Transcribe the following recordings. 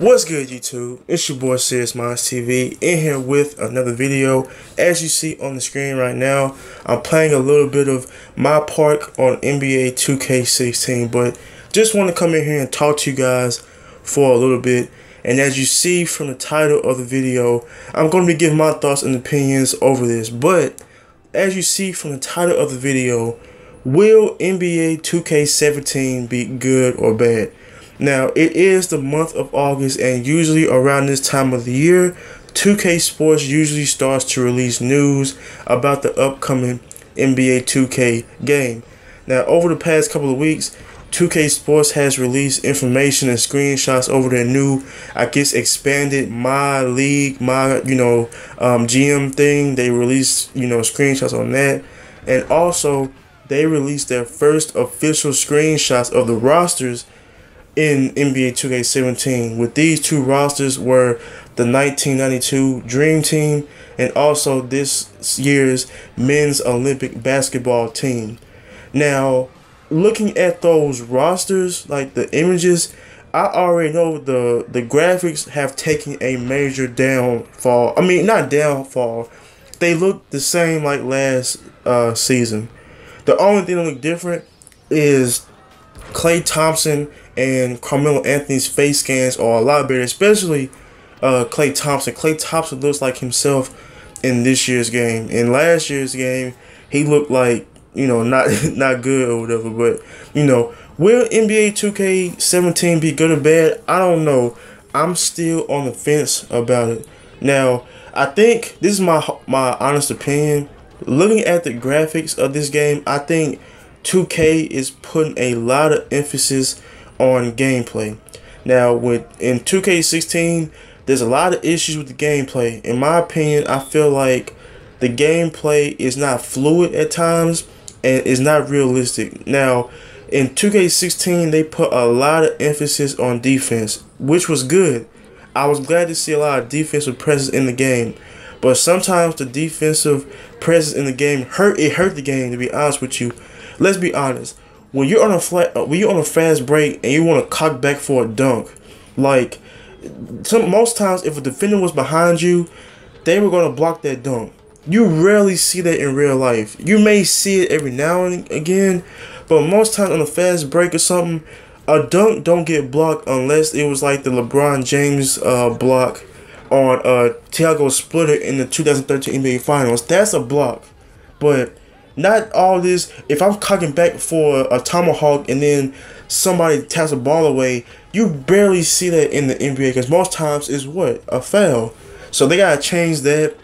What's good, YouTube? It's your boy SeriousMindsTV in here with another video. As you see on the screen right now, I'm playing a little bit of MyPark on NBA 2K16, but just want to come in here and talk to you guys for a little bit. And as you see from the title of the video, I'm going to be giving my thoughts and opinions over this. But as you see from the title of the video, will NBA 2K17 be good or bad? Now, it is the month of August, and usually around this time of the year, 2K Sports usually starts to release news about the upcoming NBA 2K game. Now, over the past couple of weeks, 2K Sports has released information and screenshots over their new, I guess, expanded My League, GM thing. They released, screenshots on that. And also, they released their first official screenshots of the rosters in NBA 2K17, with these two rosters were the 1992 Dream Team and also this year's Men's Olympic Basketball Team. Now, looking at those rosters, like the images, I already know the graphics have taken a major downfall. I mean, not downfall. They look the same like last season. The only thing that looked different is Klay Thompson and Carmelo Anthony's face scans are a lot better, especially Klay Thompson. Klay Thompson looks like himself in this year's game. In last year's game, he looked like, not good or whatever. But, will NBA 2K17 be good or bad? I don't know. I'm still on the fence about it. Now, I think this is my honest opinion. Looking at the graphics of this game, I think 2K is putting a lot of emphasis on gameplay. Now, in 2K16, there's a lot of issues with the gameplay. In my opinion, I feel like the gameplay is not fluid at times and is not realistic. Now, in 2K16, they put a lot of emphasis on defense, which was good. I was glad to see a lot of defensive presence in the game. But sometimes the defensive presence in the game hurt the game, to be honest with you. Let's be honest. When you're on a fast break and you want to cock back for a dunk, like most times, if a defender was behind you, they were going to block that dunk. You rarely see that in real life. You may see it every now and again, but most times on a fast break or something, a dunk don't get blocked unless it was like the LeBron James block on Tiago Splitter in the 2013 NBA Finals. That's a block, but not all this. If I'm cocking back for a tomahawk and then somebody taps a ball away, you barely see that in the NBA because most times it's what? A foul. So they gotta change that.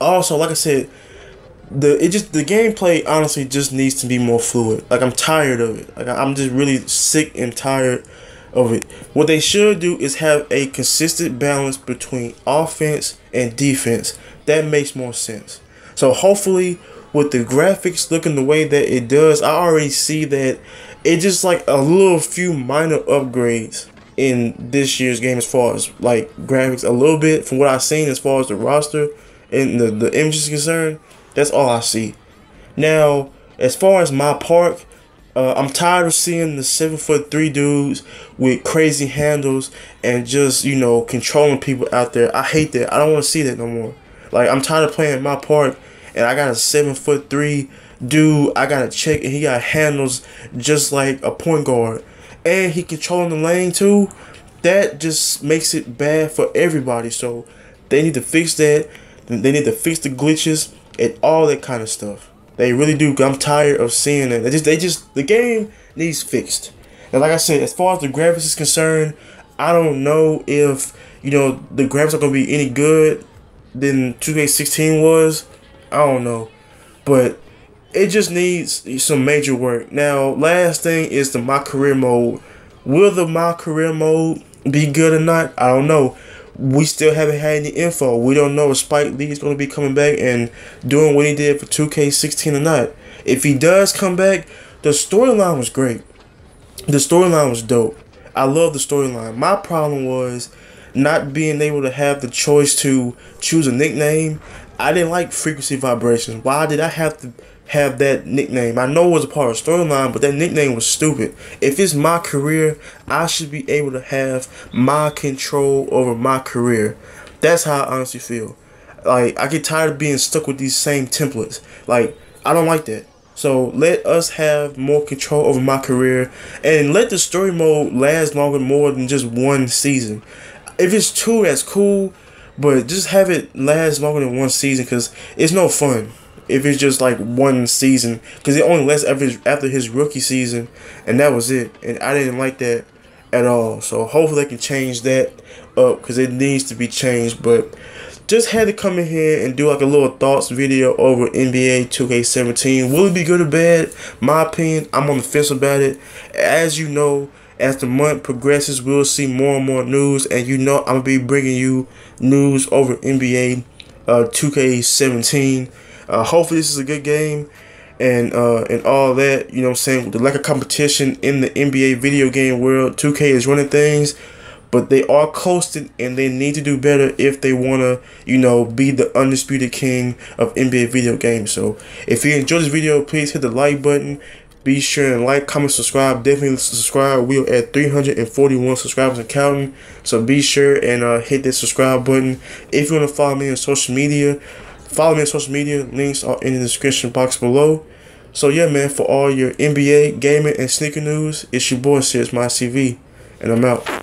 Also, like I said, the gameplay honestly just needs to be more fluid. Like, I'm tired of it. Like, I'm just really sick and tired of it. What they should do is have a consistent balance between offense and defense. That makes more sense. So hopefully, with the graphics looking the way that it does, I already see that it's just like a little few minor upgrades in this year's game as far as like graphics, a little bit from what I've seen as far as the roster and the images is concerned. That's all I see. Now, as far as MyPark, I'm tired of seeing the 7'3" dudes with crazy handles and just controlling people out there. I hate that. I don't want to see that no more. Like, I'm tired of playing MyPark and I got a 7'3" dude. I got a check, and he got handles just like a point guard, and he controlling the lane too. That just makes it bad for everybody. So they need to fix that. They need to fix the glitches and all that kind of stuff. They really do. I'm tired of seeing it. The game needs fixed. And like I said, as far as the graphics is concerned, I don't know if the graphics are gonna be any good than 2K16 was. I don't know, but it just needs some major work. Now, last thing is the MyCareer mode. Will the MyCareer mode be good or not? I don't know. We still haven't had any info. We don't know if Spike Lee is going to be coming back and doing what he did for 2K16 or not. If he does come back, the storyline was great. The storyline was dope. I love the storyline. My problem was not being able to have the choice to choose a nickname. I didn't like frequency vibrations. Why did I have to have that nickname. I know it was a part of the storyline, but that nickname was stupid. If it's my career, I should be able to have my control over my career. That's how I honestly feel. Like, I get tired of being stuck with these same templates. Like, I don't like that. So let us have more control over my career, and let the story mode last longer, more than just one season. If it's two, that's cool, but just have it last longer than one season, because it's no fun if it's just like one season, because it only lasts after his rookie season, and that was it, and I didn't like that at all. So hopefully they can change that up, because it needs to be changed. But just had to come in here and do like a little thoughts video over NBA 2K17. Will it be good or bad? My opinion, I'm on the fence about it. As you know, as the month progresses, we'll see more and more news. And you know I'm going to be bringing you news over NBA 2K17. Hopefully this is a good game and all that. You know what I'm saying? With the lack of competition in the NBA video game world, 2K is running things. But they are coasting, and they need to do better if they want to, you know, be the undisputed king of NBA video games. So if you enjoyed this video, please hit the like button. Be sure and like, comment, subscribe. Definitely subscribe. We are at 341 subscribers and counting. So be sure and hit that subscribe button. If you want to follow me on social media, follow me on social media. Links are in the description box below. So yeah, man, for all your NBA, gaming, and sneaker news, it's your boy SeriousMindsTV, and I'm out.